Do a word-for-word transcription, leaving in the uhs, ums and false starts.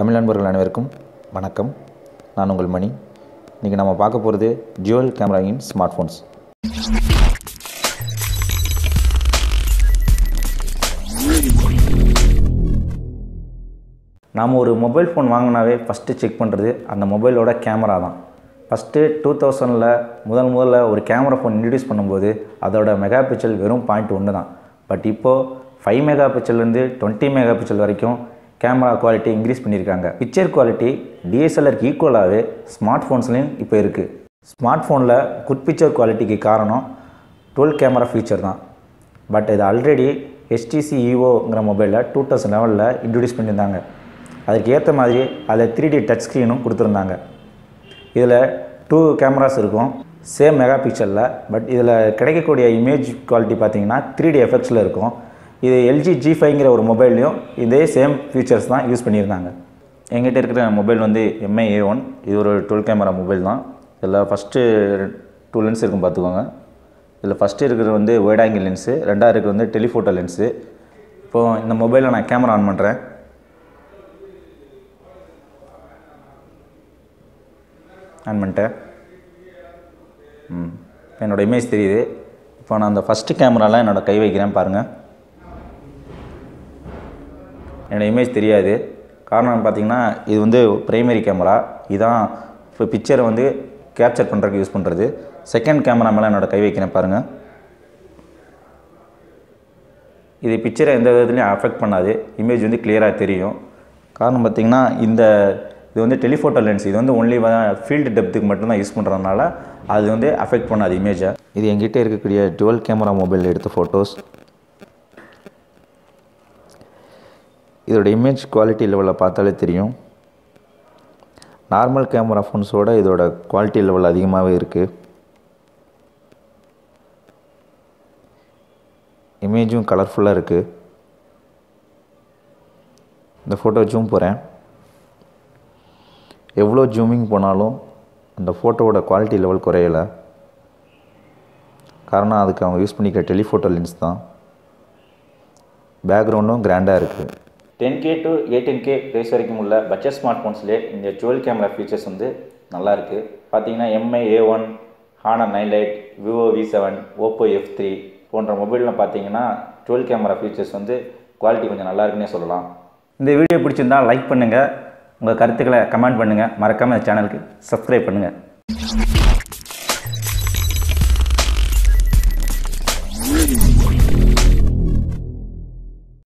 தமிழ் அன்பர்கள் அனைவருக்கும் வணக்கம். நான் உங்கள் மணி. இன்றைக்கி நம்ம பார்க்க போகிறது dual camera in smart phones. நாம் ஒரு மொபைல் ஃபோன் வாங்கினாவே ஃபஸ்ட்டு செக் பண்ணுறது அந்த மொபைலோட கேமரா தான். ஃபஸ்ட்டு டூ தௌசண்டில் முதல் முதல்ல ஒரு கேமரா ஃபோன் இன்ட்ரடியூஸ் பண்ணும்போது அதோட மெகா பிக்சல் வெறும் பாயிண்ட் ஒன்று தான். பட் இப்போது ஃபைவ் மெகா பிக்சல்லேருந்து டுவெண்ட்டி மெகா பிக்சல் வரைக்கும் கேமரா குவாலிட்டி இன்க்ரீஸ் பண்ணியிருக்காங்க. பிக்சர் குவாலிட்டி டிஎஸ்எல்ஆருக்கு ஈக்குவலாகவே ஸ்மார்ட் ஃபோன்ஸ்லேயும் இப்போ இருக்குது. ஸ்மார்ட் ஃபோனில் குட் பிக்சர் குவாலிட்டிக்கு காரணம் டுவெல் கேமரா ஃபீச்சர் தான். பட் இது ஆல்ரெடி ஹெச்டிசி ஈவோங்கிற மொபைலில் டூ தௌசண்ட் லெவனில் இன்ட்ரடியூஸ் பண்ணியிருந்தாங்க. அதுக்கு ஏற்ற மாதிரி அதில் த்ரீ டி டச் ஸ்க்ரீனும் கொடுத்துருந்தாங்க. இதில் டூ கேமராஸ் இருக்கும் சேம் மெகா பிக்சலில். பட் இதில் கிடைக்கக்கூடிய இமேஜ் குவாலிட்டி பார்த்திங்கன்னா த்ரீ டி எஃபெக்ட்ஸில் இருக்கும். இது எல்ஜி ஜி ஃபைவ்ங்கிற ஒரு மொபைல்லையும் இதே சேம் ஃபீச்சர்ஸ் தான் யூஸ் பண்ணியிருந்தாங்க. எங்கிட்ட இருக்கிற மொபைல் வந்து எம்ஐ ஏ ஒன். இது ஒரு டுவெல் கேமரா மொபைல் தான். இதில் ஃபஸ்ட்டு டூ லென்ஸ் இருக்கும், பார்த்துக்கோங்க. இதில் ஃபஸ்ட்டு இருக்கிறது வந்து வைட் ஆங்கிள் லென்ஸு, ரெண்டாவது இருக்கிறது வந்து டெலிஃபோட்டோ லென்ஸு. இப்போது இந்த மொபைலில் நான் கேமரா ஆன் பண்ணுறேன். ஆன் பண்ணிட்டேன். ம் என்னோடய இமேஜ் தெரியுது. இப்போ நான் அந்த ஃபஸ்ட்டு கேமராலாம் என்னோடய கை வைக்கிறேன், பாருங்கள். என்னோடய இமேஜ் தெரியாது. காரணம் பார்த்திங்கன்னா இது வந்து பிரைமரி கேமரா. இதுதான் இப்போ பிக்சரை வந்து கேப்சர் பண்ணுறதுக்கு யூஸ் பண்ணுறது. செகண்ட் கேமரா மேலே என்னோடய கை வைக்கிறேன், பாருங்கள். இது பிக்சரை எந்த விதத்துலையும் அஃபெக்ட் பண்ணாது. இமேஜ் வந்து கிளியராக தெரியும். காரணம் பார்த்திங்கன்னா இந்த இது வந்து டெலிஃபோட்டோ லென்ஸ். இது வந்து ஒன்லி ஃபீல்டு டெப்த்துக்கு மட்டும்தான் யூஸ் பண்ணுறதுனால அது வந்து அஃபெக்ட் பண்ணாது இமேஜை. இது எங்கிட்ட இருக்கக்கூடிய டுவெல் கேமரா மொபைலில் எடுத்த ஃபோட்டோஸ். இதோட இமேஜ் குவாலிட்டி லெவலில் பார்த்தாலே தெரியும், நார்மல் கேமரா ஃபோன்ஸோட இதோட குவாலிட்டி லெவல் அதிகமாகவே இருக்குது. இமேஜும் கலர்ஃபுல்லாக இருக்குது. இந்த ஃபோட்டோ ஜூம் போகிறேன். எவ்வளோ ஜூமிங் போனாலும் அந்த ஃபோட்டோவோட குவாலிட்டி லெவல் குறையலை. காரணம் அதுக்கு அவங்க யூஸ் பண்ணிக்கிற டெலிஃபோட்டோ லென்ஸ் தான். பேக்ரவுண்டும் கிராண்டாக இருக்குது. Ten K to eighteen K price வரைக்கும் உள்ள பட்ஜெட் ஸ்மார்ட் ஃபோன்ஸ்லேயே இந்த டுவெல் கேமரா ஃபீச்சர்ஸ் வந்து நல்லா இருக்குது. பார்த்தீங்கன்னா MI A one, Honor nine lite, Vivo V seven, Oppo F three போன்ற மொபைல்லாம் பார்த்தீங்கன்னா டுவெல் கேமரா ஃபீச்சர்ஸ் வந்து குவாலிட்டி கொஞ்சம் நல்லா இருக்குன்னே சொல்லலாம். இந்த வீடியோ பிடிச்சிருந்தால் லைக் பண்ணுங்கள், உங்கள் கருத்துக்களை கமெண்ட் பண்ணுங்கள், மறக்காமல் இந்த சேனலுக்கு சப்ஸ்கிரைப் பண்ணுங்கள்.